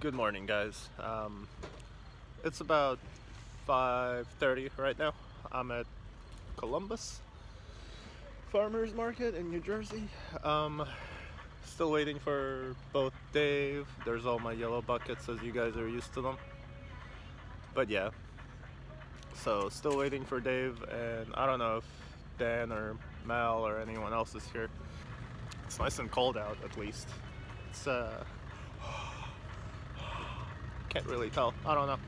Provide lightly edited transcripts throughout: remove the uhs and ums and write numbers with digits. Good morning, guys. It's about 5:30 right now. I'm at Columbus Farmers Market in New Jersey. Still waiting for both Dave. There's all my yellow buckets, as you guys are used to them. But yeah, so still waiting for Dave, and I don't know if Dan or Mal or anyone else is here. It's nice and cold out, at least. It's can't really tell. I don't know.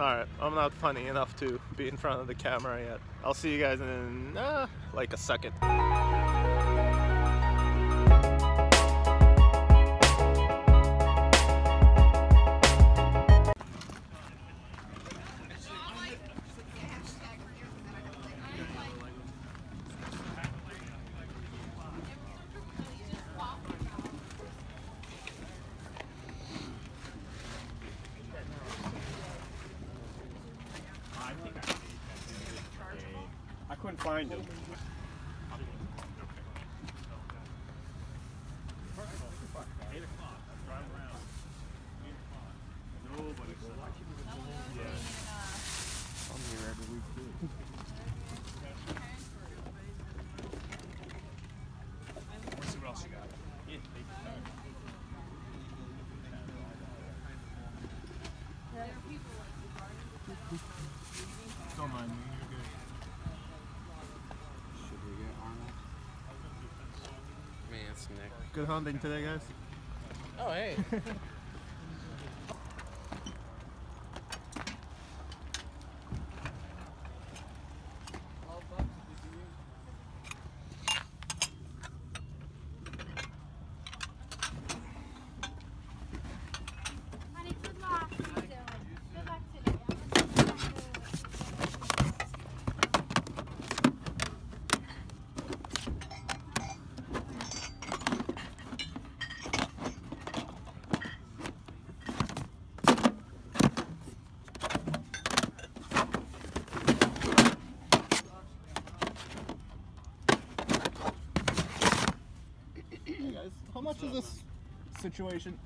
Alright, I'm not funny enough to be in front of the camera yet. I'll see you guys in like a second. Find them. Good hunting today, guys. Oh, hey. How much is this situation?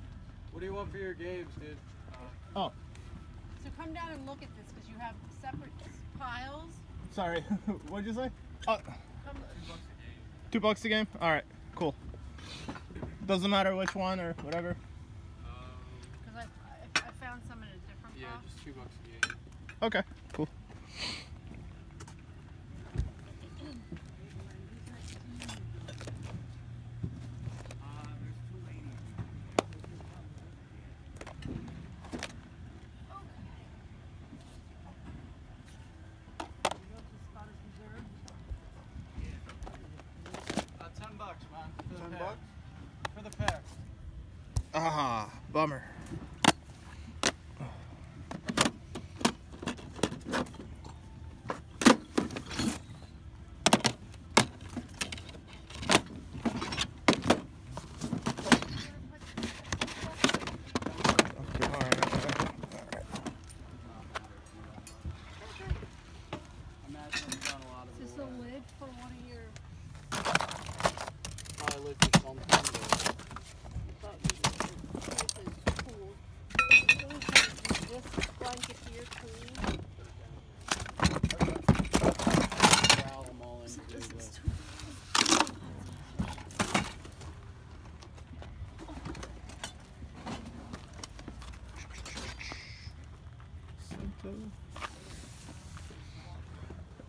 What do you want for your games, dude? Oh. So come down and look at this, because you have separate piles. Sorry, what did you say? $2 a game? Alright, cool. Doesn't matter which one or whatever. Because I found some in a different pile. Yeah, just $2 a game. Okay, cool. Bummer.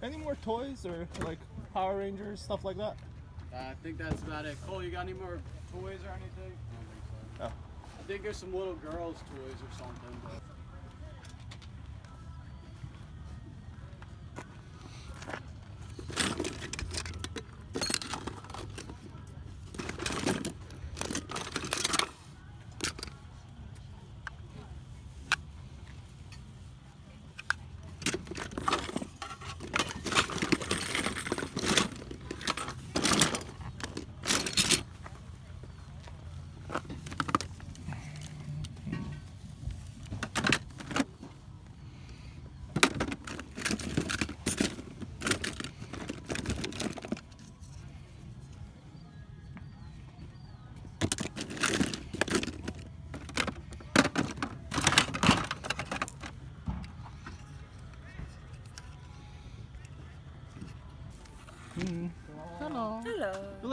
Any more toys or like Power Rangers, stuff like that? I think that's about it. Cole, you got any more toys or anything? I don't think so. Oh. I think there's some little girls' toys or something. But...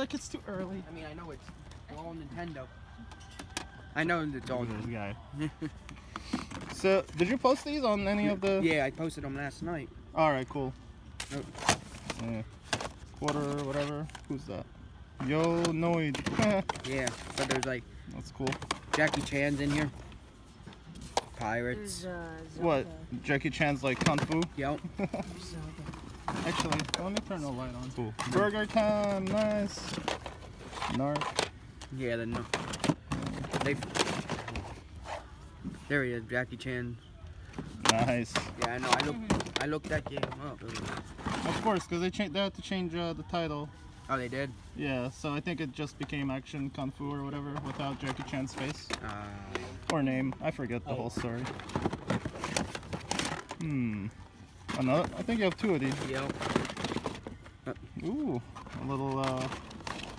like it's too early. I mean, I know it's all Nintendo. I know the dog. This guy. So, did you post these on any of the... Yeah, I posted them last night. Alright, cool. Nope. Yeah. Quarter, whatever. Who's that? Yo, Noid. Yeah, but there's like... That's cool. Jackie Chan's in here. Pirates. What? Jackie Chan's like Kung Fu? Yep. Actually, let me turn the light on. Cool. Burger time, nice. Narc. Yeah, the Narc. There he is, Jackie Chan. Nice. Yeah, I know. I looked that game up. Of course, because they had to change the title. Oh, they did? Yeah, so I think it just became Action Kung Fu or whatever without Jackie Chan's face. Or name. I forget the whole story. Hmm. Another? I think you have two of these. Yep. Ooh, a little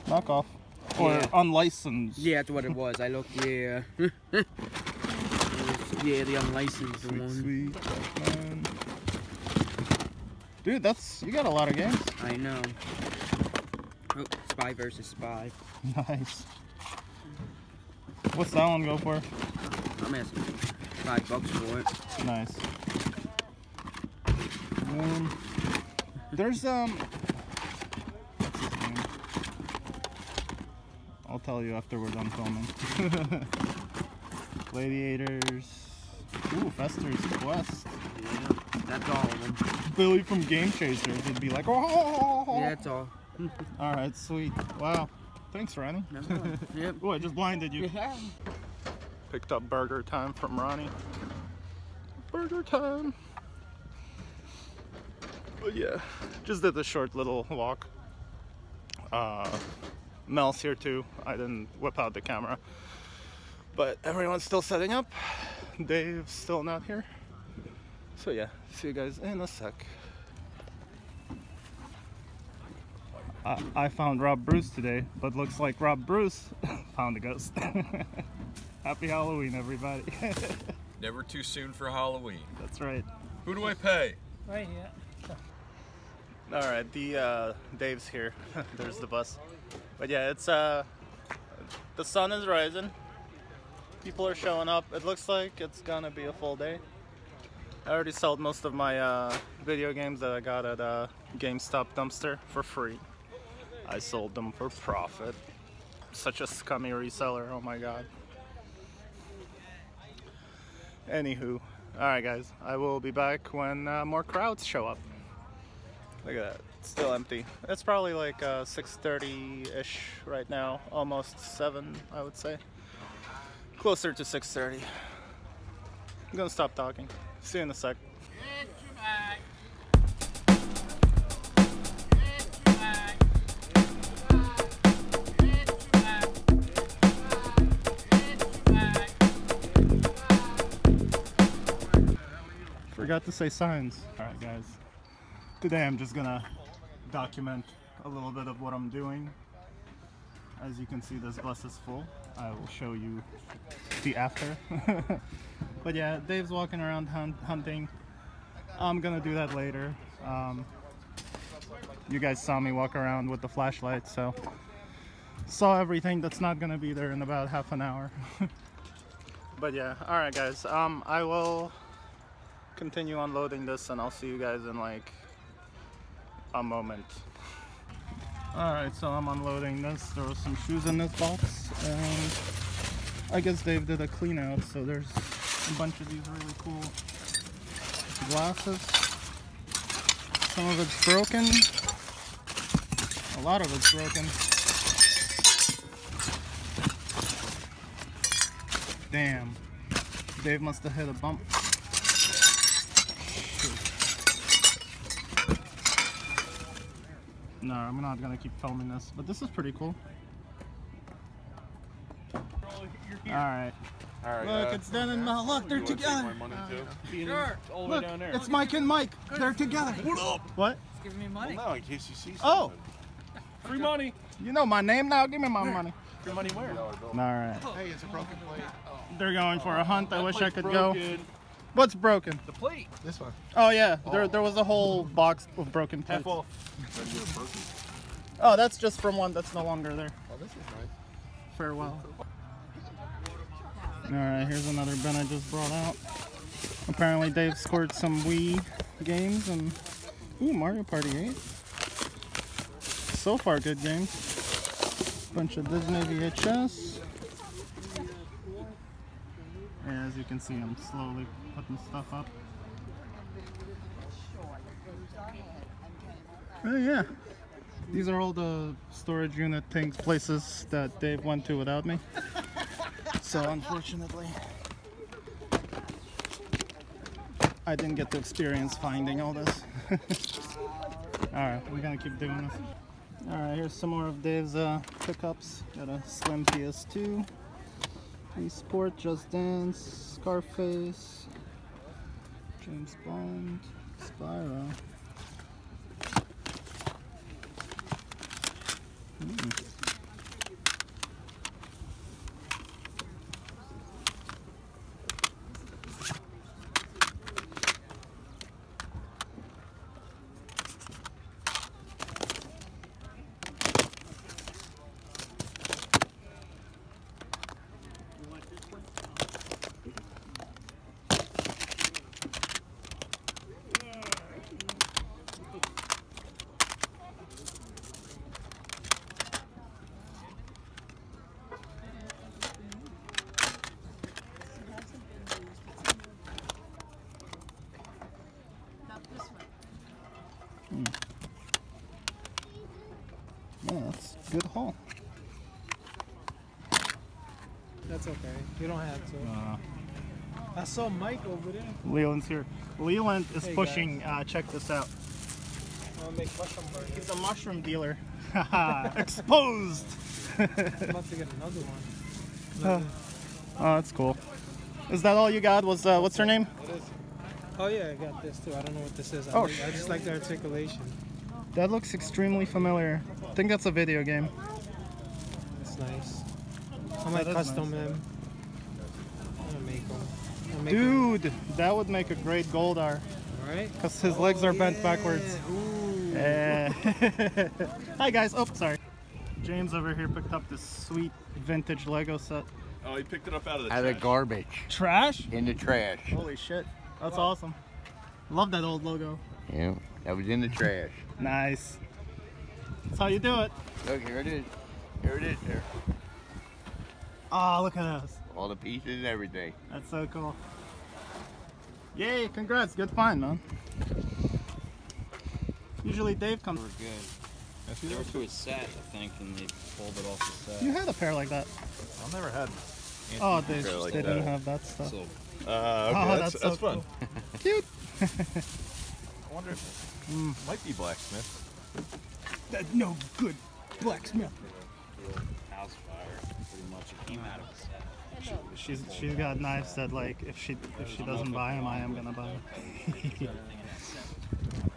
knockoff. Or unlicensed. Yeah, that's what it was. I looked, yeah. Yeah, the unlicensed one. Sweet. Dude, that's... You got a lot of games. I know. Oh, Spy versus Spy. Nice. What's that one go for? I'm asking $5 for it. Nice. There's what's his name? I'll tell you after we're done filming. Gladiators. Ooh, Fester's Quest. Yeah, that's all of them. Billy from Game Chasers would be like, oh. Yeah, that's all. All right, sweet. Wow. Thanks, Ronnie. Yep. Ooh, I just blinded you. Yeah. Picked up burger time from Ronnie. Burger time. But yeah, just did a short little walk. Mel's here too. I didn't whip out the camera. But everyone's still setting up. Dave's still not here. So yeah, see you guys in a sec. I found Rob Bruce today, but looks like Rob Bruce found a ghost. Happy Halloween, everybody. Never too soon for Halloween. That's right. Who do I pay? Right here. All right, the Dave's here. There's the bus. But yeah, it's the sun is rising. People are showing up. It looks like it's gonna be a full day. I already sold most of my video games that I got at GameStop dumpster for free. I sold them for profit. Such a scummy reseller, oh my god. Anywho, alright guys, I will be back when more crowds show up. Look at that, it's still empty. It's probably like 6:30-ish right now, almost 7 I would say. Closer to 6:30. I'm gonna stop talking. See you in a sec. Forgot to say signs. Alright guys, today I'm just gonna document a little bit of what I'm doing. As you can see, this bus is full. I will show you the after. But yeah, Dave's walking around hunting. I'm gonna do that later. You guys saw me walk around with the flashlight, so saw everything that's not gonna be there in about half an hour. But yeah, alright guys, I will continue unloading this and I'll see you guys in like a moment. Alright, so I'm unloading this. There were some shoes in this box and I guess Dave did a clean out, so there's a bunch of these really cool glasses. Some of it's broken. A lot of it's broken. Damn. Dave must have hit a bump. No, I'm not gonna keep filming this, but this is pretty cool. Alright. Look, it's Dan and Mel. Look, they're together. Sure. Look, down there. It's Mike and Mike. They're together. What up? What? He's giving me money. Well, no, in case you see something. Oh! Free money. You know my name now. Give me my money. Free money where? Alright. Hey, it's a broken plate. Oh. They're going for a hunt. I wish I could go. What's broken? The plate. This one. Oh yeah, there was a whole box of broken plates. Half off. Oh, that's just from one that's no longer there. Oh, this is nice. Farewell. Alright, here's another bin I just brought out. Apparently Dave scored some Wii games and... Ooh, Mario Party 8. So far, good games. Bunch of Disney VHS. And as you can see, I'm slowly putting stuff up. Oh yeah. These are all the storage unit things, places that Dave went to without me. So unfortunately, I didn't get to experience finding all this. Alright, we're gonna keep doing this. Alright, here's some more of Dave's pickups. Got a slim PS2, eSport, Just Dance, Scarface, James Bond, Spyro. Yeah, that's a good haul. That's okay. You don't have to. I saw Mike over there. Leland's here. Leland is pushing, check this out. He's a mushroom dealer. Exposed! I'm about to get another one. Oh, that's cool. Is that all you got? Was what's her name? What is it? Oh yeah, I got this too. I don't know what this is. Oh, I just like the articulation. That looks extremely familiar. I think that's a video game. That's nice. I might custom him. I'm gonna make him. Dude, that would make a great Goldar. Alright. Because his legs are bent backwards. Ooh. Yeah. Hi guys. Oh, sorry. James over here picked up this sweet vintage Lego set. Oh, he picked it up out of the trash. Out of the garbage. Trash? In the trash. Holy shit. That's awesome. Love that old logo. Yeah, that was in the trash. Nice. That's how you do it. Look, here it is. Here it is there. Oh, look at this. All the pieces and everything. That's so cool. Yay, congrats. Good find, man. Usually Dave comes. They were good. They were to a set, I think, and they pulled it off the set. You had a pair like that. I've never had one. Oh, they like didn't have that stuff. So, okay, oh, that's so fun. Cool. Cute. I wonder if it might be blacksmith. That's no good blacksmith. House fire, pretty much. It came out of the set. She's got knives that, like, if she doesn't buy them, I am gonna buy them.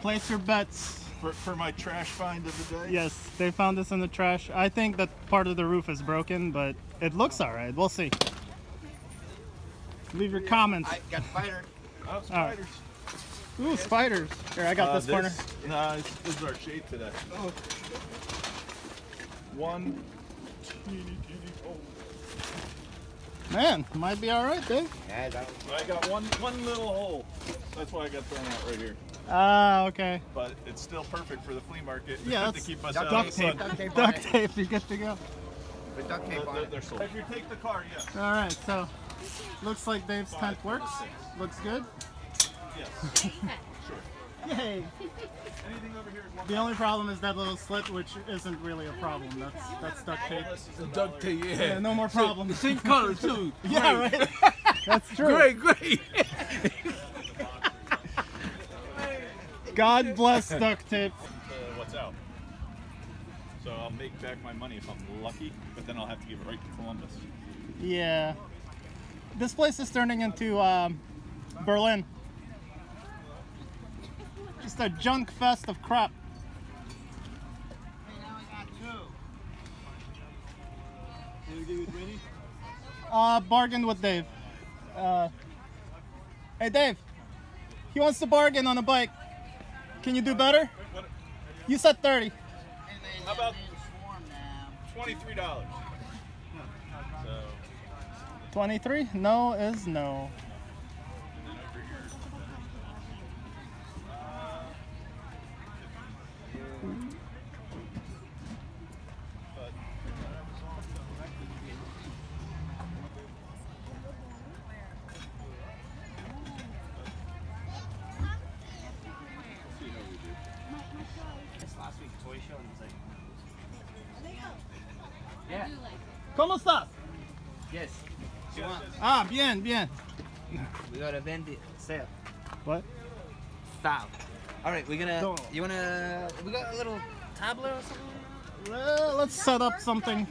Place your bets. For my trash find of the day? Yes, they found this in the trash. I think that part of the roof is broken, but it looks alright. We'll see. Leave your comments. I got spiders. Oh, spiders. Right. Ooh, spiders. Here, I got this corner. Nah, this is our shade today. Oh. One. Man, might be alright, Dave. Yeah, I got one little hole. That's why I got thrown out right here. Ah, okay. But it's still perfect for the flea market. Yeah, that's to keep us out of the sun. Duct tape. Duct tape. You're good to go. With duct tape on it. They're sold. If you take the car, yeah. All right. So, looks like Dave's tent works. Looks good. Yes. Sure. Yay. Anything over here is one. The only problem is that little slit, which isn't really a problem. That's duct tape. The duct tape. Yeah. Yeah, no more problems. Same color too. Yeah. Right. That's true. Great. Great. God bless duct tape. What's out? So I'll make back my money if I'm lucky, but then I'll have to give it right to Columbus. Yeah. This place is turning into Berlin. Just a junk fest of crap. Hey, now I got two. Did you get with Winnie? Bargained with Dave. Hey, Dave. He wants to bargain on a bike. Can you do better? You said 30. How about $23? So 23? No is no. ¿Cómo estás? Yes. Ah, bien, bien. We gotta bend it. Sale. What? Stop. All right, we're gonna. You wanna? We got a little tablet or something. Let's set up something.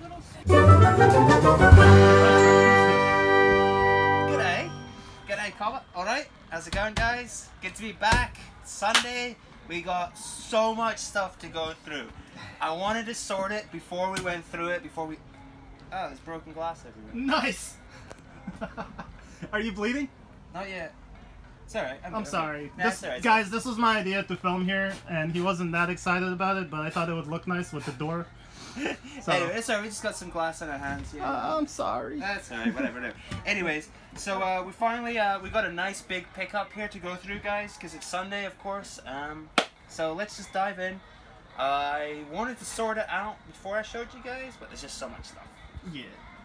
G'day. G'day, Comet. All right. How's it going, guys? Good to be back. It's Sunday. We got so much stuff to go through. I wanted to sort it before we went through it. Before we. Oh, there's broken glass everywhere. Nice! Are you bleeding? Not yet. It's alright. I'm sorry. Nah, it's all right. Guys, this was my idea to film here, and he wasn't that excited about it, but I thought it would look nice with the door. So. Anyway, it's alright. We just got some glass in our hands. Yeah. I'm sorry. That's alright. Whatever, whatever. Anyways, so we finally we got a nice big pickup here to go through, guys, because it's Sunday, of course. So let's just dive in. I wanted to sort it out before I showed you guys, but there's just so much stuff. Yeah.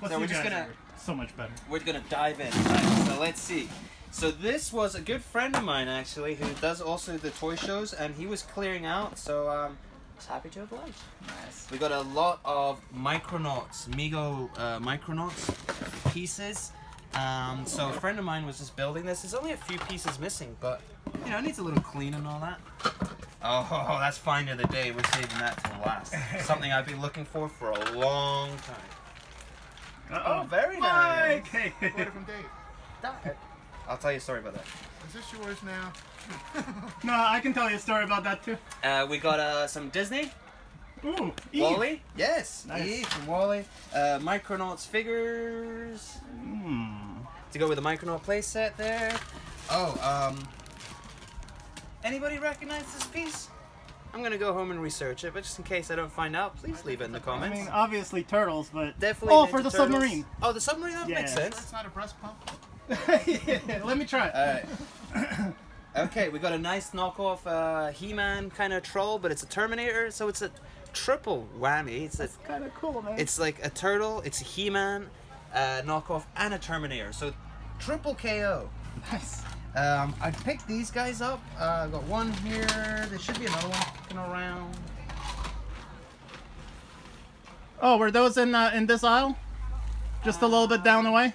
So we're just gonna so much better. We're gonna dive in. Right, so let's see. So this was a good friend of mine actually who does also the toy shows, and he was clearing out. So I was happy to oblige. Nice. We got a lot of Micronauts, Mego Micronauts pieces. So a friend of mine was just building this. There's only a few pieces missing, but you know it needs a little clean and all that. Oh, that's find of the day. We're saving that till last. Something I've been looking for a long time. Uh-oh. Oh, very nice! Mike. Letter from Dave. That. I'll tell you a story about that. Is this yours now? No, I can tell you a story about that too. We got some Disney. Ooh, Wally. Yes, nice. Eve from Wally. Micronauts figures. To go with the Micronaut playset there. Oh, anybody recognize this piece? I'm gonna go home and research it, but just in case I don't find out, please leave it in the comments. I mean, obviously turtles, but definitely. Oh, Ninja for the Turtles. Submarine. Oh, the submarine. That makes sense. That's not a breast pump. Yeah, let me try it. All right. Okay, we got a nice knockoff He-Man kind of troll, but it's a Terminator, so it's a triple whammy. That's kind of cool, man. It's like a turtle, it's a He-Man knockoff, and a Terminator, so triple KO. Nice. I picked these guys up. I've got one here. There should be another one kicking around. Oh, were those in this aisle? Just a little bit down the way?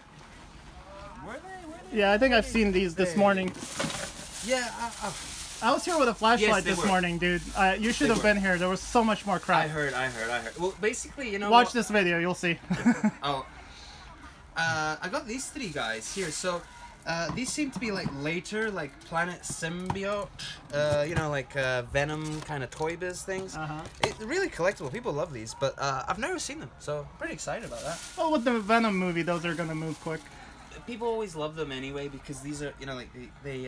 Were they? Yeah, I think I've seen these this morning. Yeah. I was here with a flashlight this morning, dude. You should have been here. There was so much more crap. I heard. Well, basically, you know. Watch this video. You'll see. Oh. I got these three guys here. So. These seem to be like later, like Planet Symbiote, you know, like Venom kind of Toy Biz things. It's really collectible. People love these, but I've never seen them, so pretty excited about that. Well, with the Venom movie, those are gonna move quick. People always love them anyway because these are, you know, like they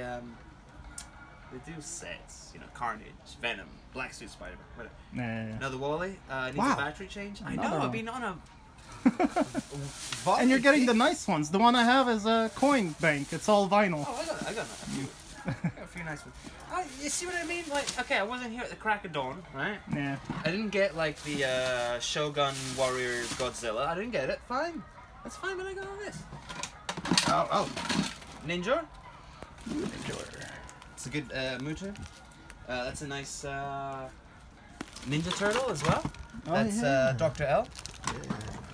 do sets, you know, Carnage, Venom, Black Suit Spider-Man, whatever. Yeah. Another Wally needs a battery change. Another I know. I've been on a. And you're getting the nice ones. The one I have is a coin bank. It's all vinyl. Oh, I got a few nice ones. You see what I mean? Like, okay, I wasn't here at the crack of dawn, right? Yeah. I didn't get like the Shogun Warrior Godzilla. I didn't get it. Fine. That's fine. But I got all this. Oh, Ninja. Ninja. It's a good Muta. That's a nice Ninja Turtle as well. Oh, that's Dr. L.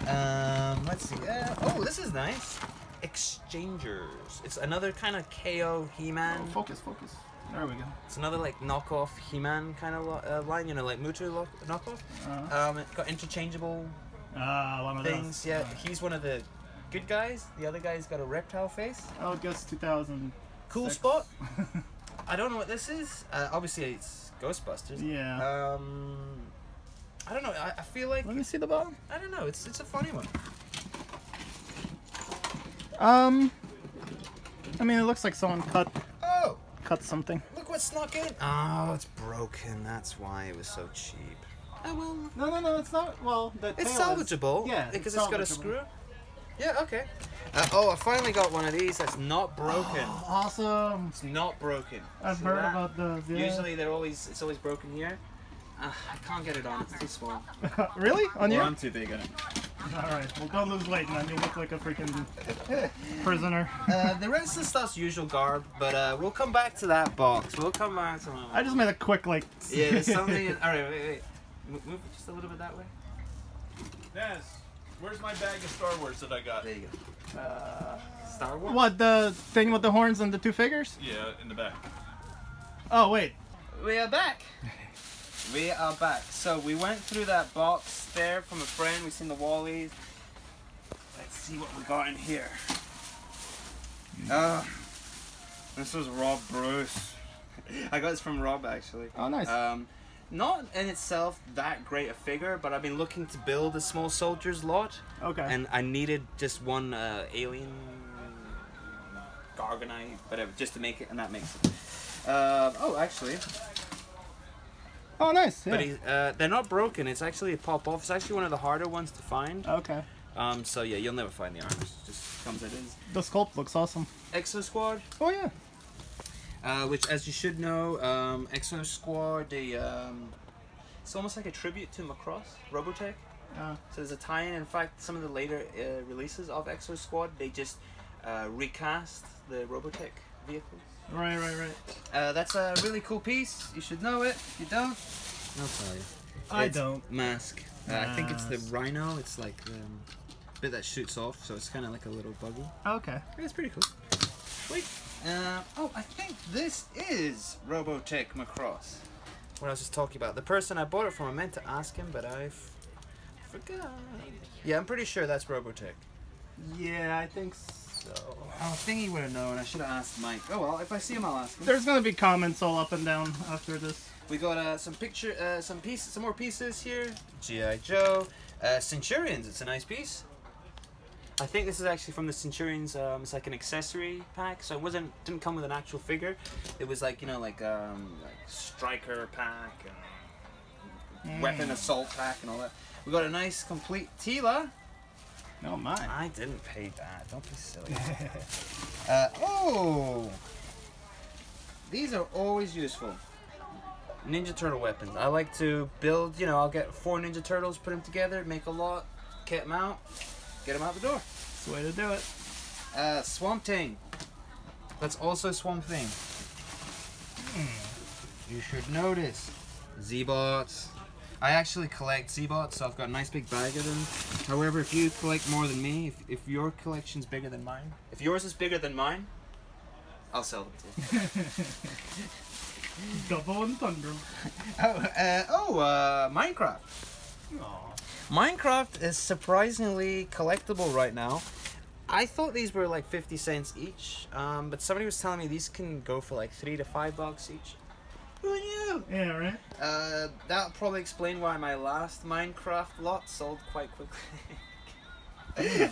Yeah. Let's see. Oh, this is nice. Exchangers. It's another kind of KO He-Man. Oh, focus. There we go. It's another like knockoff He-Man kind of line, you know, like Mutu knockoff. It got interchangeable one of things. Those. Yeah, he's one of the good guys. The other guy's got a reptile face. Oh, it goes 2000. Cool spot. I don't know what this is. Obviously, it's Ghostbusters. Yeah. I don't know, I feel like... Let me see the bottom. I don't know, it's a funny one. I mean, it looks like someone cut something. Look what snuck in. Oh, it's broken, that's why it was so cheap. Oh, well. No, no, no, it's not. Well, the tail is salvageable. Yeah, because it's got a screw. Yeah, okay. Oh, I finally got one of these that's not broken. Oh, awesome. It's not broken. I've heard about those. Yeah. Usually they're always, it's always broken here. I can't get it on. It's too small. Really? On you? I'm too big on it. Alright, well don't lose weight, man. You look like a freaking prisoner. The rest of the stuff's usual garb, but we'll come back to that box. We'll come back to that. I just made a quick, like... Yeah, there's something... Alright, wait, wait. Move it just a little bit that way. Yes. Where's my bag of Star Wars that I got? There you go. Star Wars? What, the thing with the horns and the two figures? Yeah, in the back. Oh, wait. We are back. We are back. So we went through that box there from a friend. We've seen the Wallies. Let's see what we got in here. This was Rob Bruce. I got this from Rob, actually. Oh, nice. Not in itself that great a figure, but I've been looking to build a small soldier's lot. Okay. And I needed just one alien, Gargonite, whatever, just to make it, and that makes it. Oh, actually. Oh, nice. Yeah. But he, they're not broken. It's actually a pop-off. It's actually one of the harder ones to find. Okay. So yeah, you'll never find the arms. It just comes as it is. The sculpt looks awesome. Exo Squad. Oh yeah. Which, as you should know, Exo Squad, it's almost like a tribute to Macross, Robotech. So there's a tie-in. In fact, some of the later releases of Exo Squad, they just recast the Robotech vehicles. Right, right, right. That's a really cool piece. You should know it. If you don't, I'll tell you. I don't. Mask. I think it's the rhino. It's like the bit that shoots off, so it's kind of like a little buggy. Oh, okay. Yeah, it's pretty cool. Wait. Oh, I think this is Robotech Macross. What I was just talking about. The person I bought it from, I meant to ask him, but I forgot. Yeah, I'm pretty sure that's Robotech. Yeah, I think so. I think he would have known. I should have asked Mike. Oh well, if I see him, I'll ask him. There's gonna be comments all up and down after this. We got some more pieces here. G.I. Joe, Centurions. It's a nice piece. I think this is actually from the Centurions. It's like an accessory pack, so it didn't come with an actual figure. It was like, you know, like striker pack, and weapon assault pack, and all that. We got a nice complete Tila. No, mine. I didn't pay that. Don't be silly. Oh! These are always useful. Ninja Turtle weapons. I like to build, you know, I'll get 4 Ninja Turtles, put them together, make a lot, get them out, the door. That's the way to do it. Swamp Thing. That's also Swamp Thing. You should notice. Z-Bots. I actually collect Z-Bots, so I've got a nice big bag of them. However, if you collect more than me, if your collection's bigger than mine, if yours is bigger than mine, I'll sell them to you. Double and thunder. Minecraft. Aww. Minecraft is surprisingly collectible right now. I thought these were like 50 cents each, but somebody was telling me these can go for like $3 to $5 each. Yeah, right. That'll probably explain why my last Minecraft lot sold quite quickly.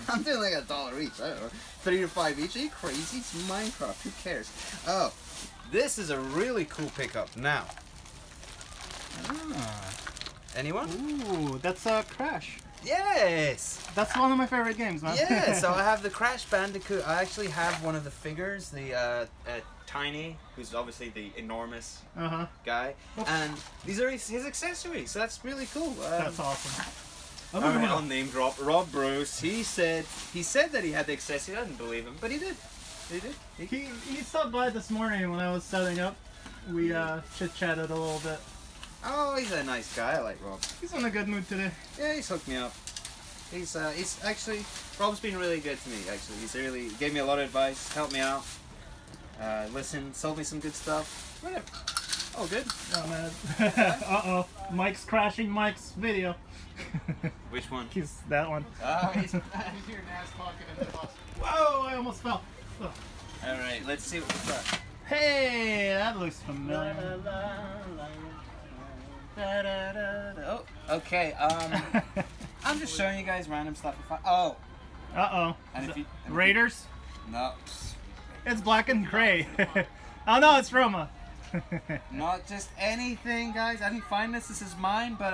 I'm doing like $1 each. I don't know. 3 to 5 each. Are you crazy? It's Minecraft. Who cares? Oh, this is a really cool pickup. Now, anyone? Ooh, that's Crash. Yes. That's one of my favorite games, man. Yeah. So I have the Crash Bandicoot. I actually have one of the figures. The Tiny, who's obviously the enormous guy, and these are his accessories, so that's really cool. That's awesome. Alright, I'll name drop Rob Bruce. He said that he had the accessory. I didn't believe him, but he did. He stopped by this morning when I was setting up. We chit-chatted a little bit. Oh, he's a nice guy. I like Rob. He's in a good mood today. Yeah, he's hooked me up. He's actually, Rob's been really good to me. Actually, he's really gave me a lot of advice, helped me out. Listen, sold me some good stuff. Whatever. Oh, good. Oh, man. Uh-oh. Mike's crashing Mike's video. Which one? He's that one. Oh, he's here now talking in the bus. Whoa, I almost fell. Ugh. All right, let's see what we've got. Hey, that looks familiar. La, la, la, la, da, da, da. Oh, okay. I'm just showing you guys random stuff. Oh. Uh-oh. Raiders? No. It's black and gray. Oh no, it's Roma. Not just anything, guys. I didn't find this. This is mine, but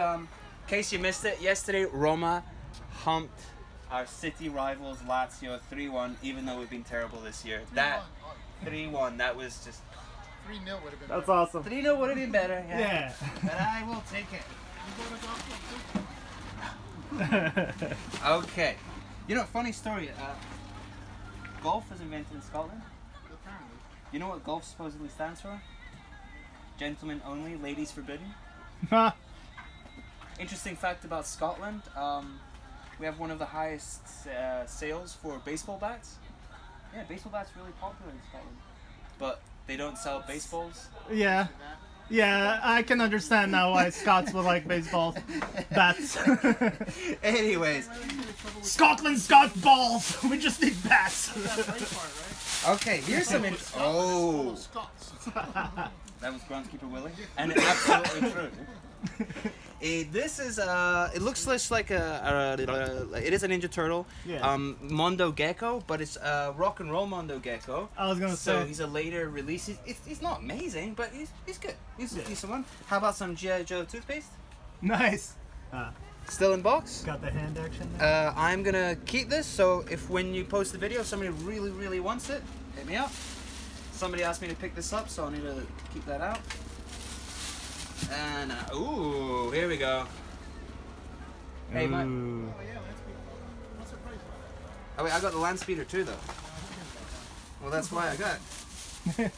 In case you missed it, yesterday Roma humped our city rivals Lazio 3-1, even though we've been terrible this year. That 3-1, that was just... 3-0 would have been better. That's awesome. 3-0 would have been better, yeah. But I will take it. Okay. You know, funny story. Golf was invented in Scotland. Apparently. You know what golf supposedly stands for? Gentlemen only, ladies forbidden. Interesting fact about Scotland, we have one of the highest sales for baseball bats. Yeah, baseball bats really popular in Scotland. But they don't sell baseballs. Yeah. Yeah, I can understand now why Scots would like baseball bats. Anyways. Scotland's got balls. We just need bats. Okay, here's some info. Oh. That was groundskeeper Willie. And it's absolutely true. This is it looks like it is a Ninja Turtle, yeah. Mondo Gecko, but it's rock and roll Mondo Gecko. I was gonna say. So he's a later release. He's not amazing, but he's good. He's a decent one. How about some G.I. Joe toothpaste? Nice. Still in box. Got the hand action there. I'm gonna keep this. So if when you post the video, somebody really really wants it, hit me up. Somebody asked me to pick this up, so I need to keep that out. And ooh, here we go. Hey, mate. Oh yeah, land speeder. What's the price on that? Oh wait, I got the land speeder too, though. Well, that's why I got it.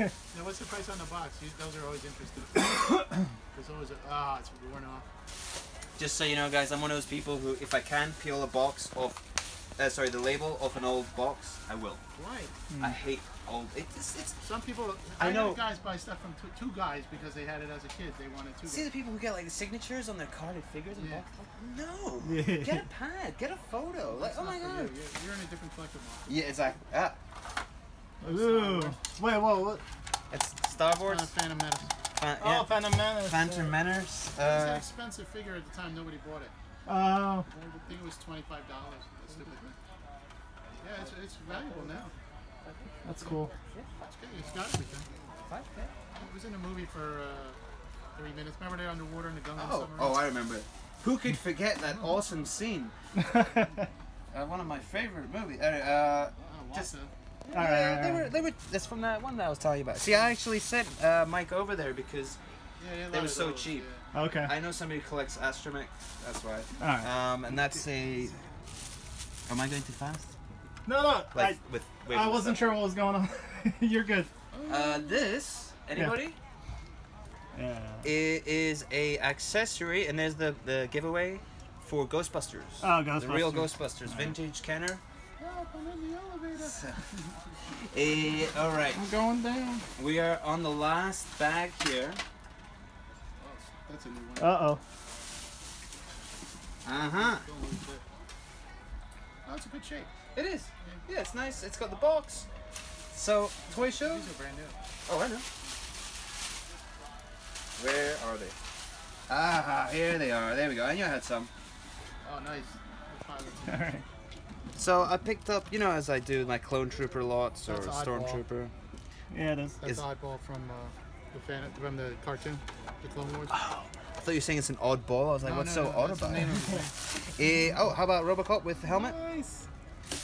Now, what's the price on the box? Those are always interesting. There's always a it's worn off. Just so you know, guys, I'm one of those people who, if I can peel a box off, sorry, the label off an old box, I will. Why? I hate. Oh, it's some people. I know guys buy stuff from two guys because they had it as a kid. They wanted two. See guys. The people who get like the signatures on their carded figures and boxes. Like, no, get a pad, get a photo. Like, oh my god, you're in a different collector market. Yeah, exactly. Ah. Ooh. Wait, whoa, what? It's Star Wars. Phantom Menace. Yeah. Oh, Phantom Menace. Phantom Menace. It was an expensive figure at the time. Nobody bought it. Oh. I think it was $25. Stupid. Yeah, it's valuable now. That's cool. It's got everything. It was in a movie for 3 minutes. Remember they underwater in the Gannon submarine? Oh, I remember. Who could forget that awesome scene? One of my favorite movies. They were. That's from that one that I was telling you about. See, I actually sent Mike over there because they were so cheap. Yeah. Okay. I know somebody who collects Astromech. That's why. All right. And that's a. Am I going too fast? No, no. Like, I wasn't sure what was going on. You're good. This anybody? Yeah. It is a accessory, and there's the giveaway for Ghostbusters. Oh, Ghostbusters. The real Ghostbusters, vintage Kenner. Help, I'm in the elevator. So, all right. I'm going down. We are on the last bag here. Oh, that's a new one. Uh oh. Uh huh. Oh, it's a good shape. It is. Yeah, it's nice. It's got the box. So, toy show. These are brand new. Oh, I know. Where are they? Ah, here they are. There we go. I knew I had some. Oh, nice. All right. So I picked up, you know, as I do, like clone trooper lots or stormtrooper. Yeah, that's Oddball from from the cartoon, the Clone Wars. Oh. I thought you were saying it's an oddball. I was like, what's so odd about it? Oh, how about Robocop with helmet? Nice.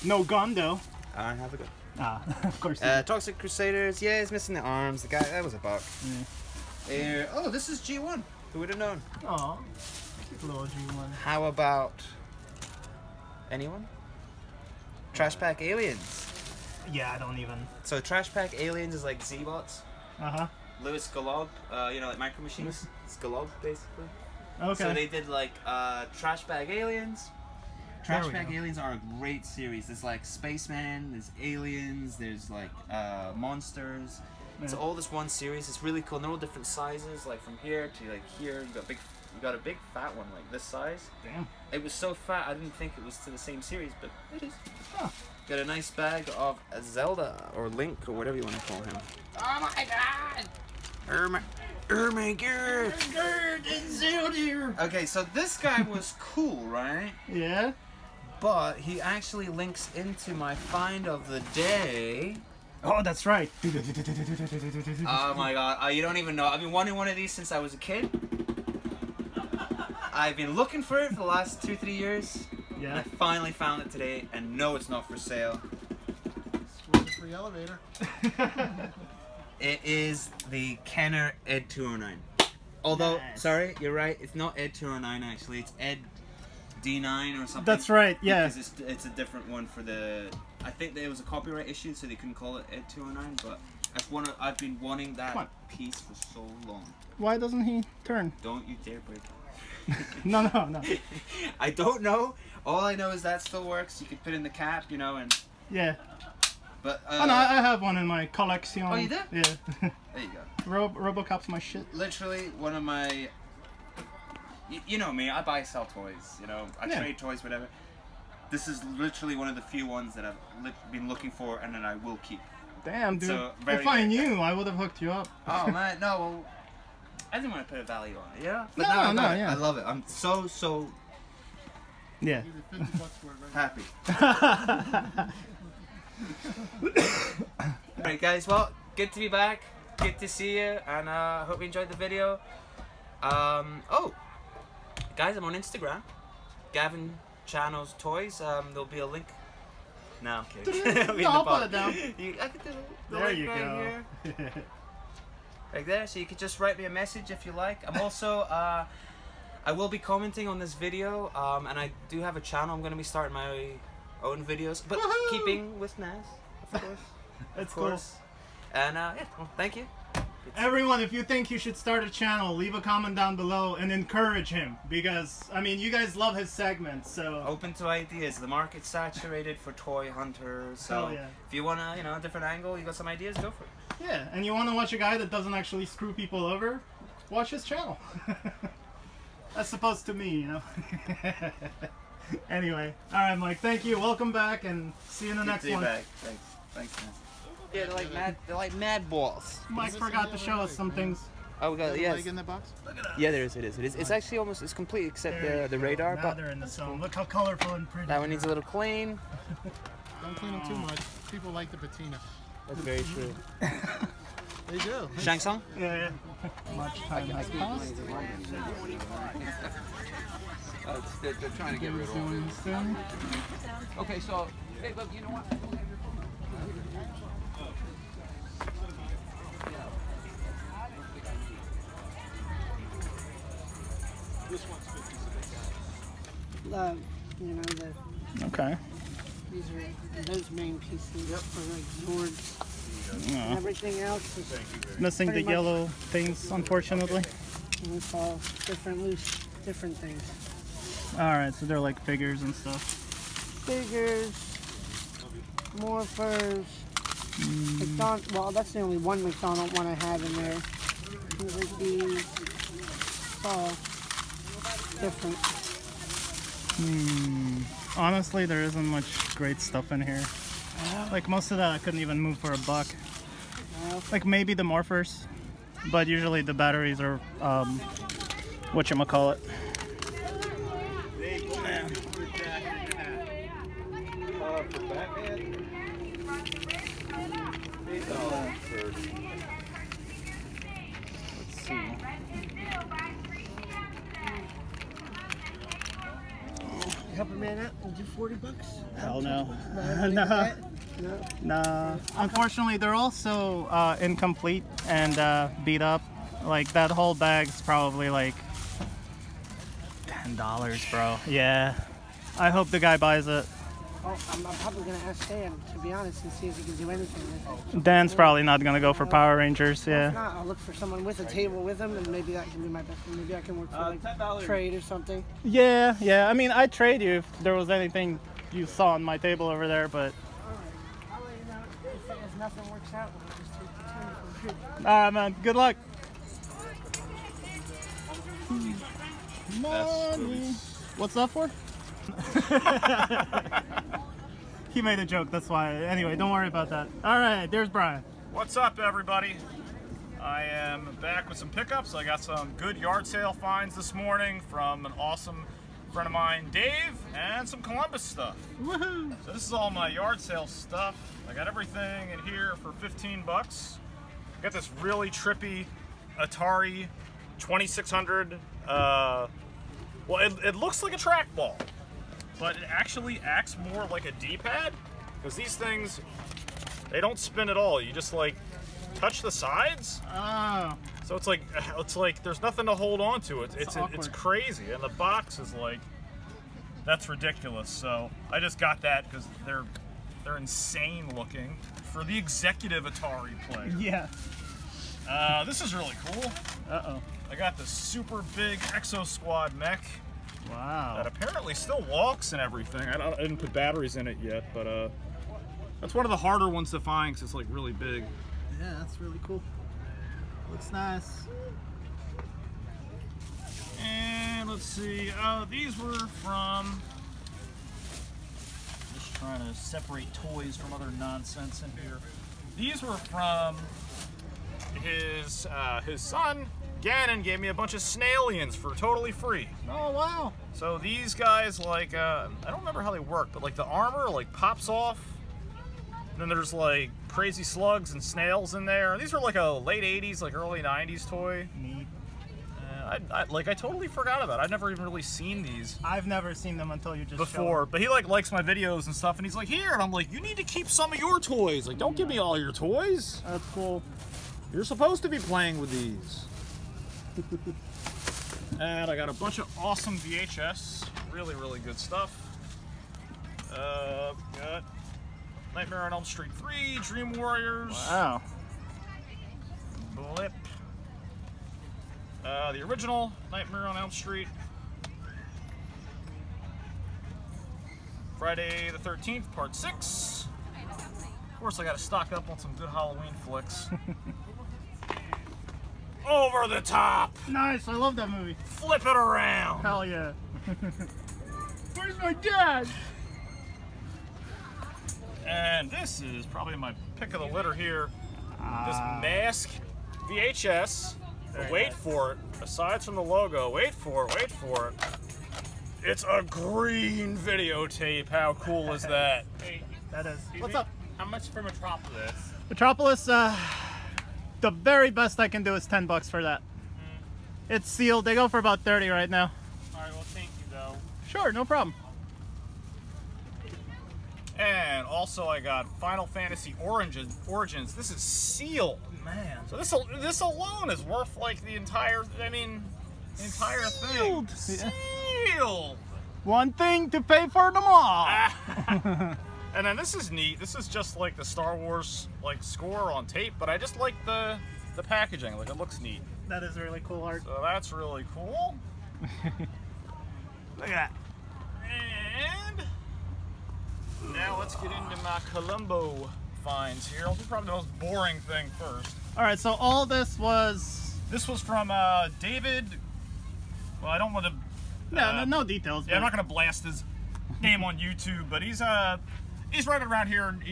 No gun though. I have a gun. Ah, of course. Toxic Crusaders. Yeah, he's missing the arms. The guy that was a buck. Yeah. Oh, this is G1. Who would have known? Oh, little G1. How about anyone? Trash Pack Aliens. Yeah, I don't even. So Trash Pack Aliens is like Z-Bots. Uh huh. Louis Galob, you know, like Micro Machines. It's Galob, basically. Okay. So they did like Trash Bag Aliens. Trash Bag Aliens are a great series. There's like Spaceman, there's aliens, there's like monsters. It's all this one series. It's really cool. And they're all different sizes, like from here to like here. You got a big fat one like this size. Damn. It was so fat I didn't think it was to the same series, but it is. Huh. Got a nice bag of Zelda or Link or whatever you want to call him. Oh my god! Okay, so this guy was cool, right? Yeah. But he actually links into my find of the day. Oh, that's right. Oh my god, you don't even know. I've been wanting one of these since I was a kid. I've been looking for it for the last 2-3 years. Yeah. And I finally found it today, and no, it's not for sale. It's for the elevator. It is the Kenner Ed 209. Although, yes. Sorry, you're right. It's not Ed 209 actually. It's Ed D9 or something. That's right. Yeah. Because it's a different one for the. I think there was a copyright issue, so they couldn't call it Ed 209. But I've been wanting that piece for so long. Why doesn't he turn? Don't you dare break it. No. I don't know. All I know is that still works. You can put in the cap, you know, and. Yeah. But, oh no, I have one in my collection. Oh, you do? Yeah. There you go. Robocop's my shit. Literally one of my... You know me, I buy sell toys, you know, I trade toys, whatever. This is literally one of the few ones that I've been looking for and that I will keep. Damn, dude. So, if I knew, I would have hooked you up. Oh, man, no, well, I didn't want to put a value on it, you know? But no, I love it. I'm so... Yeah. Happy. Alright guys, well, good to be back, good to see you, and I hope you enjoyed the video. Oh guys, I'm on Instagram, Gavin Channels Toys. There'll be a link. No, I'm kidding. I'll put it down. I could do the there link you right go here. Right there, so you could just write me a message if you like. I'm also I will be commenting on this video, and I do have a channel. I'm going to be starting my own videos, but keeping with NAS, of course. That's cool. And yeah, well, thank you. Everyone, if you think you should start a channel, leave a comment down below and encourage him, because I mean, you guys love his segments, so open to ideas. The market's saturated for toy hunters, so yeah. If you wanna, you know, a different angle, you got some ideas, go for it. Yeah, and you wanna watch a guy that doesn't actually screw people over, watch his channel. That's supposed to me, you know. Anyway, alright Mike, thank you, welcome back, and see you in the next one. Back. Thanks man. Yeah, they're like mad balls. Mike forgot to show us some things. Oh, we got, yes. In the box? Look at that. Yeah, there is, it is. It is. It's actually almost, it's complete except the radar. Now but they're in the zone. Cool. Look how colorful and pretty. That one needs a little clean. Don't clean them too much, people like the patina. That's very true. They do. Shang Tsung? Yeah, yeah. Much time has passed. They're trying to get rid of all this. Okay, so, hey, look, you know what? This one's 50s. Love, you know, the... Okay. These are those main pieces. Yep. For like swords. Yeah. Everything else is missing the yellow things, unfortunately. And it's all different, loose, different things. Alright, so they're like figures and stuff. Figures, morphers, McDonald's. Well, that's the only one McDonald's one I have in there. It would be all different. Honestly, there isn't much great stuff in here. Like most of that I couldn't even move for a buck. Like maybe the morphers, but usually the batteries are whatchamacallit. Let's see. Help a man out and do 40 bucks? Hell no. Nah. Unfortunately, they're also incomplete and beat up. Like that whole bag's probably like $10, bro. Yeah. I hope the guy buys it. Oh, I'm probably going to ask Dan, to be honest, and see if he can do anything with it. Dan's probably not going to go for Power Rangers, yeah. If not, I'll look for someone with a table with him, and maybe that can be my best. Maybe I can work for, like, trade or something. Yeah, yeah. I mean, I'd trade you if there was anything you saw on my table over there, but... Alright, I'll let you know if nothing works out, we'll just take the table. Alright, man. Good luck. Money. What's that for? He made a joke, that's why. Anyway, don't worry about that. Alright, there's Brian. What's up, everybody? I am back with some pickups. I got some good yard sale finds this morning from an awesome friend of mine, Dave, and some Columbus stuff. Woohoo! So this is all my yard sale stuff. I got everything in here for 15 bucks. I got this really trippy Atari 2600 Well, it looks like a trackball, but it actually acts more like a D-pad, because these things, they don't spin at all. You just, like, touch the sides. Oh. So it's like there's nothing to hold on to. It's crazy, and the box is like, that's ridiculous. So I just got that because they're insane looking for the executive Atari player. Yeah. This is really cool. Uh-oh. I got the super big Exo Squad mech. Wow. That apparently still walks and everything. I didn't put batteries in it yet, but that's one of the harder ones to find because it's like really big. Yeah, that's really cool. Looks nice. And let's see. These were from... just trying to separate toys from other nonsense in here. These were from his son. Gannon gave me a bunch of Snailians for totally free. Oh, wow. So these guys, like, I don't remember how they work, but like the armor, like, pops off. And then there's like crazy slugs and snails in there. These were like a late 80s, like early 90s toy. Neat. I totally forgot about it. I've never even really seen these. I've never seen them until you just before. But he like likes my videos and stuff, and he's like, here, and I'm like, you need to keep some of your toys. Like, don't give me all your toys. That's cool. You're supposed to be playing with these. And I got a bunch of awesome VHS. Really, really good stuff. Got Nightmare on Elm Street 3, Dream Warriors. Wow. Blip. The original Nightmare on Elm Street. Friday the 13th, Part 6. Of course, I gotta stock up on some good Halloween flicks. Over the Top! Nice, I love that movie. Flip it around! Hell yeah. Where's my dad? And this is probably my pick of the litter here. This Mask VHS. Wait for it. Aside from the logo, wait for it. It's a green videotape. How cool is that? Hey, that is. What's up? How much for Metropolis? Metropolis, the very best I can do is 10 bucks for that. Mm. It's sealed. They go for about 30 right now. All right, well, thank you, though. Sure, no problem. And also I got Final Fantasy Origins. This is sealed, man. So this alone is worth like the entire, I mean, entire sealed. Thing. Sealed. One thing to pay for them all. And then this is neat. This is just like the Star Wars like score on tape, but I just like the packaging. Like, it looks neat. That is really cool art. So that's really cool. Look at that. And now let's get into my Columbo finds here. I'll do probably the most boring thing first. All right, so all this was... this was from David... well, I don't want to... no details. Yeah, but... I'm not going to blast his name on YouTube, but he's right around here. And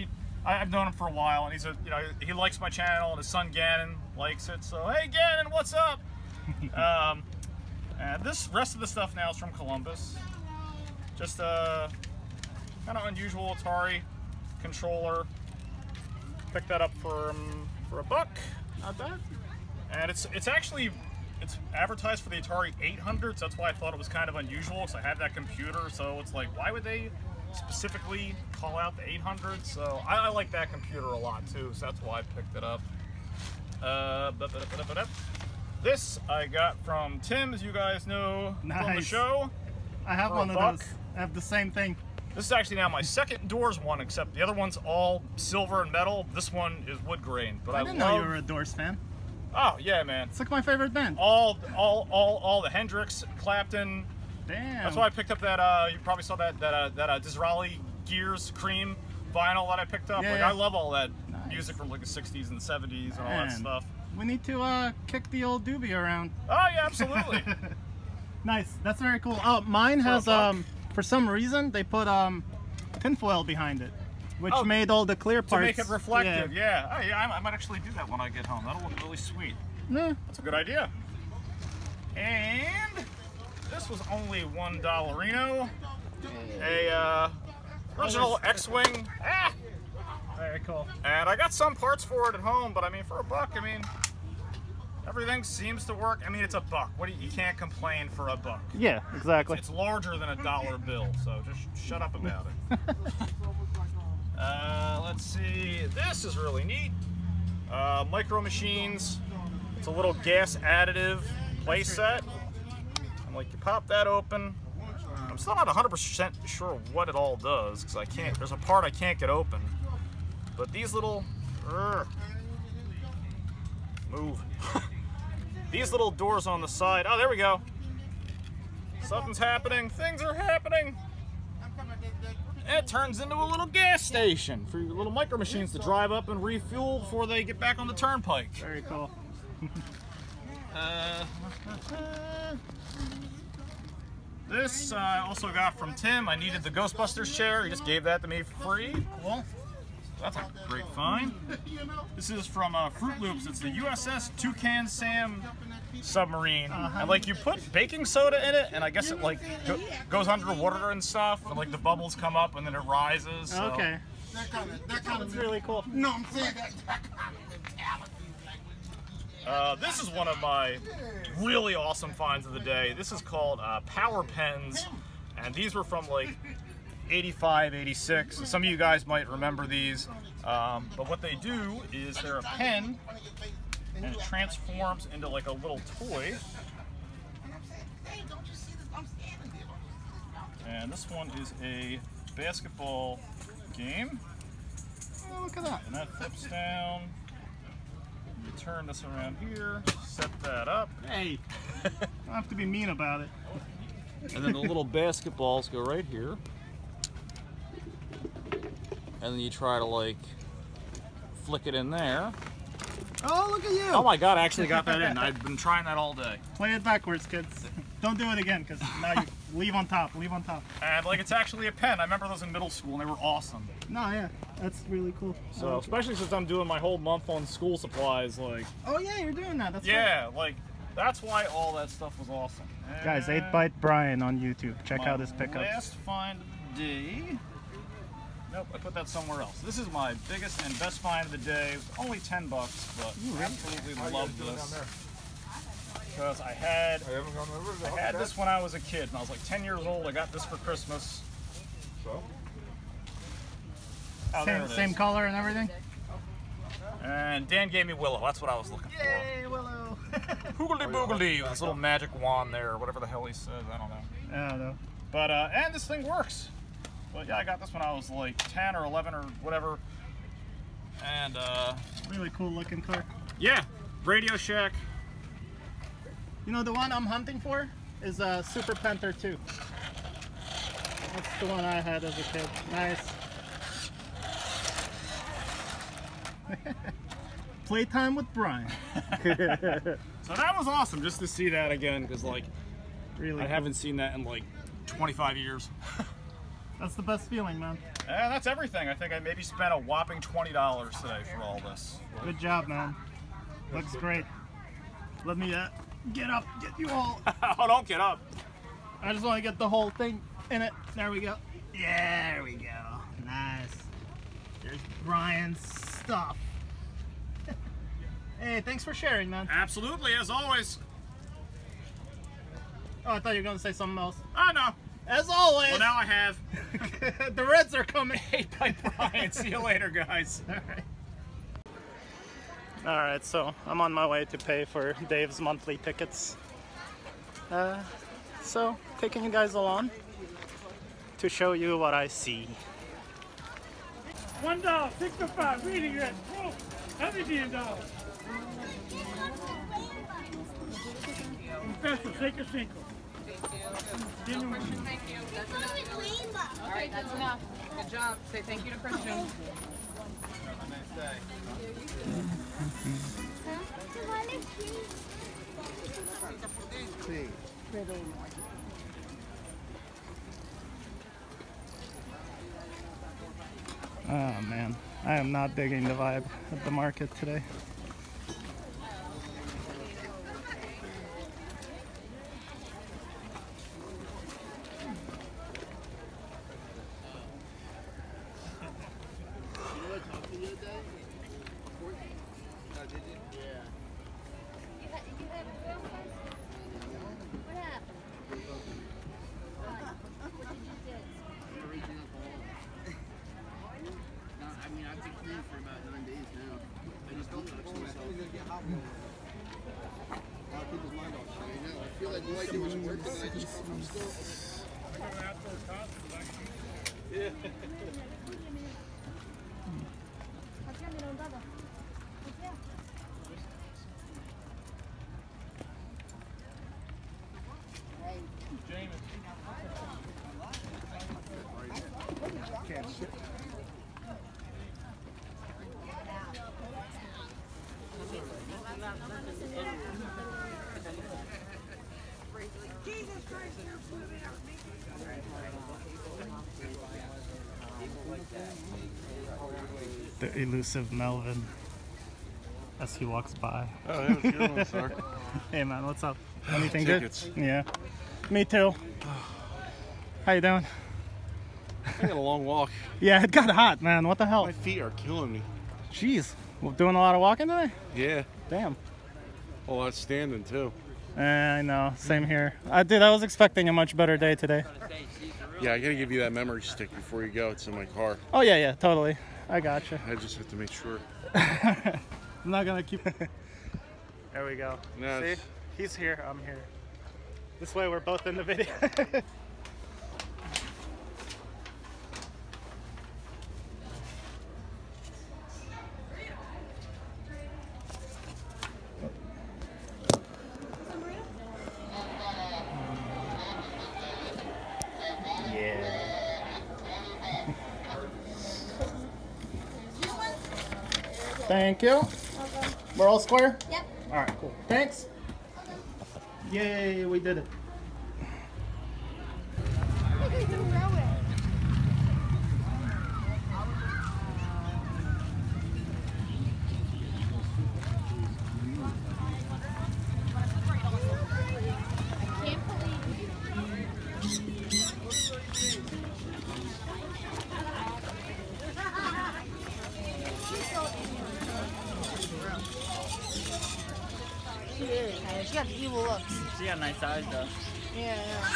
I've known him for a while, and he's a, you know, he likes my channel, and his son Gannon likes it. So, hey, Gannon, what's up? And this rest of the stuff now is from Columbus. Just, kind of unusual Atari controller. Picked that up for $1. Not bad. And it's advertised for the Atari 800, so that's why I thought it was kind of unusual, because I have that computer, so it's like, why would they specifically call out the 800? So I like that computer a lot too, so that's why I picked it up. This I got from Tim, as you guys know, nice. From the show. I have one of those. I have the same thing. This is actually now my second Doors one, except the other one's all silver and metal. This one is wood grain. But I didn't know you were a Doors fan. Oh yeah, man. It's like my favorite band. All the Hendrix, Clapton. Damn. That's why I picked up that. You probably saw that Disraeli Gears Cream vinyl that I picked up. Yeah, like, yeah. I love all that music from like the '60s and '70s and all that stuff. We need to kick the old doobie around. Oh yeah, absolutely. Nice. That's very cool. Oh, mine has for some reason, they put tinfoil behind it, which made all the clear parts. To make it reflective, yeah. Oh, yeah, I might actually do that when I get home. That'll look really sweet. Yeah. That's a good idea. And this was only $1. A original X-Wing. Ah! Very cool. And I got some parts for it at home, but I mean, for $1, I mean, Everything seems to work. I mean, it's a buck. What do you can't complain for a buck. Yeah, exactly. It's larger than a dollar bill, so just shut up about it. Let's see. This is really neat. Micro Machines. It's a little gas additive playset. I'm like, you pop that open. I'm still not 100% sure what it all does because I can't. There's a part I can't get open. But these little move. These little doors on the side. Oh, there we go. Something's happening. Things are happening. It turns into a little gas station for your little Micro Machines to drive up and refuel before they get back on the turnpike. Very cool. This I also got from Tim. I needed the Ghostbusters chair. He just gave that to me for free. Cool. That's a great find. This is from Fruit Loops. It's the USS Toucan Sam submarine. And like you put baking soda in it, and I guess it like goes underwater and stuff, and like the bubbles come up and then it rises. So. Okay. That's really cool. No, I'm saying that kind of mentality. This is one of my really awesome finds of the day. This is called Power Pens, and these were from like 85, 86. Some of you guys might remember these, but what they do is they're a pen and it transforms into like a little toy. And this one is a basketball game. Oh, look at that. And that flips down. You turn this around here, set that up. Hey, I don't have to be mean about it. And then the little basketballs go right here. And then you try to like flick it in there. Oh, look at you! Oh my God, I actually got that in. I've been trying that all day. Play it backwards, kids. Don't do it again, because now you leave on top, leave on top. And like it's actually a pen. I remember those in middle school and they were awesome. No, yeah, that's really cool. So like especially it. Since I'm doing my whole month on school supplies, like. Oh yeah, you're doing that. That's yeah, right. Like that's why all that stuff was awesome. And guys, 8-Byte Brian on YouTube. Check out his pickups. Last find of the day. Nope, I put that somewhere else. This is my biggest and best find of the day. It was only 10 bucks, but I absolutely love this. Because I had this when I was a kid, and I was like 10 years old. I got this for Christmas. So? Oh, same color and everything? And Dan gave me Willow. That's what I was looking for. Yay, Willow! Hoogledy boogledy with this little magic wand there, or whatever the hell he says. I don't know. I don't know. But, and this thing works. But yeah, I got this when I was like 10 or 11 or whatever. And really cool looking car. Yeah, Radio Shack. You know the one I'm hunting for is Super Panther 2. That's the one I had as a kid. Nice. Playtime with Brian. So that was awesome just to see that again because like really I haven't seen that in like 25 years. That's the best feeling, man. Yeah, that's everything. I think I maybe spent a whopping $20 today for all this. Good job, man. Looks great. Let me get up, get you all. Oh, don't get up. I just want to get the whole thing in it. There we go. Yeah, there we go. Nice. There's Brian's stuff. Hey, thanks for sharing, man. Absolutely, as always. Oh, I thought you were going to say something else. Oh, no. As always. Well, now I have. The Reds are coming. 8-Byte Brian. See you later, guys. All right. All right, so I'm on my way to pay for Dave's monthly tickets. So taking you guys along to show you what I see. $1.65 reading at $100. Professor, take a single. Thank you. All right, that's enough. Good job. Say thank you to Christian. Have a nice day. Thank you. Oh man, I am not digging the vibe at the market today. I feel like the light was working and I just come from school. I got an outdoor top and I can eat it. Yeah. The elusive Melvin as he walks by. Oh, that was your one, sir. Hey man, what's up? Anything good? Yeah. Me too. How you doing? I got a long walk. Yeah, it got hot, man. What the hell? My feet are killing me. Jeez. Well, doing a lot of walking today? Yeah. Damn. A lot standing too. I know. Same here. I was expecting a much better day today. Yeah, I gotta give you that memory stick before you go. It's in my car. Oh yeah, yeah, totally. I gotcha. I just have to make sure. I'm not gonna keep. There we go. No, see, he's here. I'm here. This way, we're both in the video. Thank you. Okay. We're all square? Yep. All right, cool. Thanks. Okay. Yay, we did it. Look at the railway. She got nice eyes though. Yeah, yeah.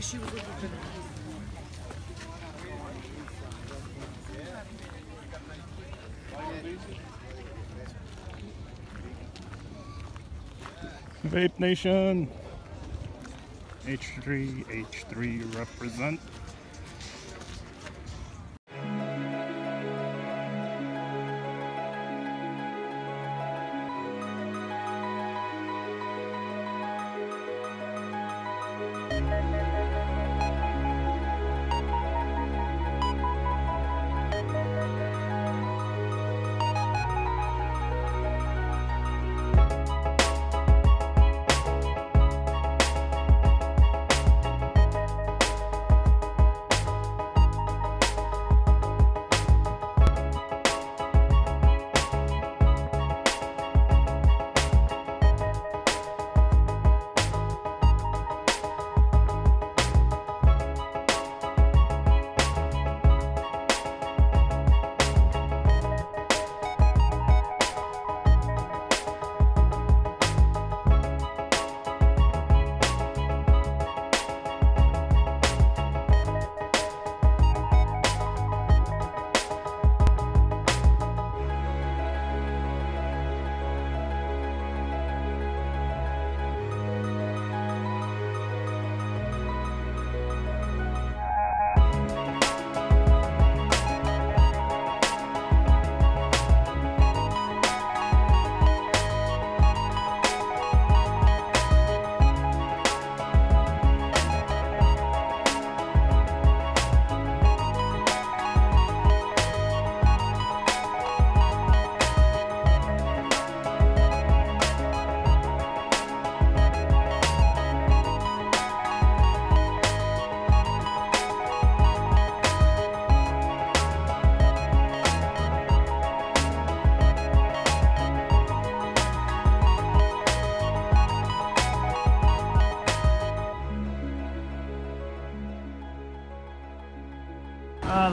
She was looking for that. Vape Nation. H3 represent.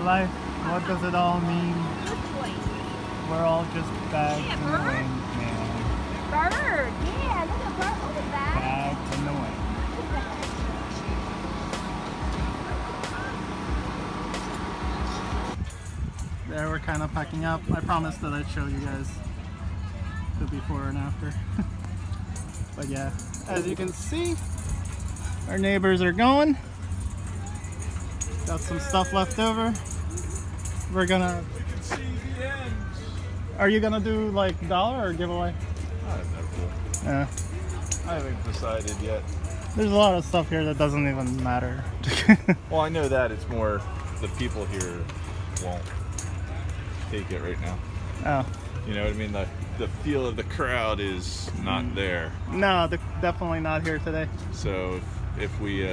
Life, what does it all mean? We're all just bags in the wind. Yeah. Bird, yeah, look at bird, look at that. Bags in the wind. There, we're kind of packing up. I promised that I'd show you guys the before and after. But yeah, as you can see, our neighbors are going. Got some stuff left over. We're gonna... Are you gonna do like dollar or giveaway? I have no clue. Yeah. I haven't decided yet. There's a lot of stuff here that doesn't even matter. Well, I know that. It's more the people here won't take it right now. Oh. You know what I mean? The feel of the crowd is not there. No, they're definitely not here today. So if we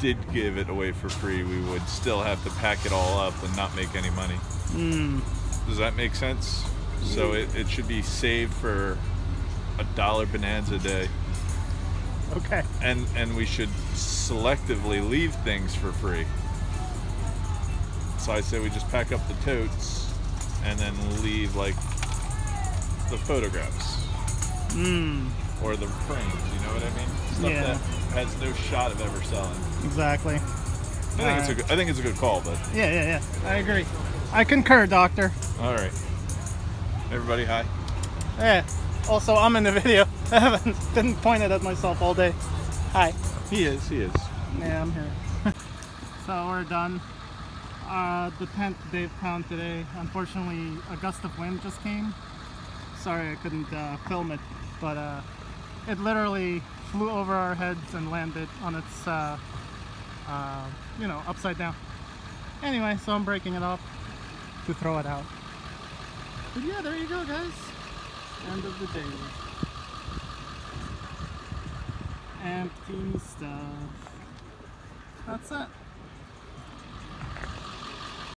did give it away for free, we would still have to pack it all up and not make any money. Mm. Does that make sense? So it should be saved for $1 bonanza a day. Okay. And we should selectively leave things for free. So I say we just pack up the totes and then leave like the photographs or the frames. You know what I mean? Stuff that has no shot of ever selling. Exactly. I think it's a good call, but yeah. I agree. I concur, Doctor. All right. Everybody, hi. Yeah. Also, I'm in the video. I haven't been pointed at myself all day. Hi. He is. Yeah, I'm here. So we're done. The 10th day of town today. Unfortunately, a gust of wind just came. Sorry I couldn't film it, but it literally flew over our heads and landed on its, upside down. Anyway, so I'm breaking it up to throw it out. But yeah, there you go, guys. End of the day. Empty stuff. That's it.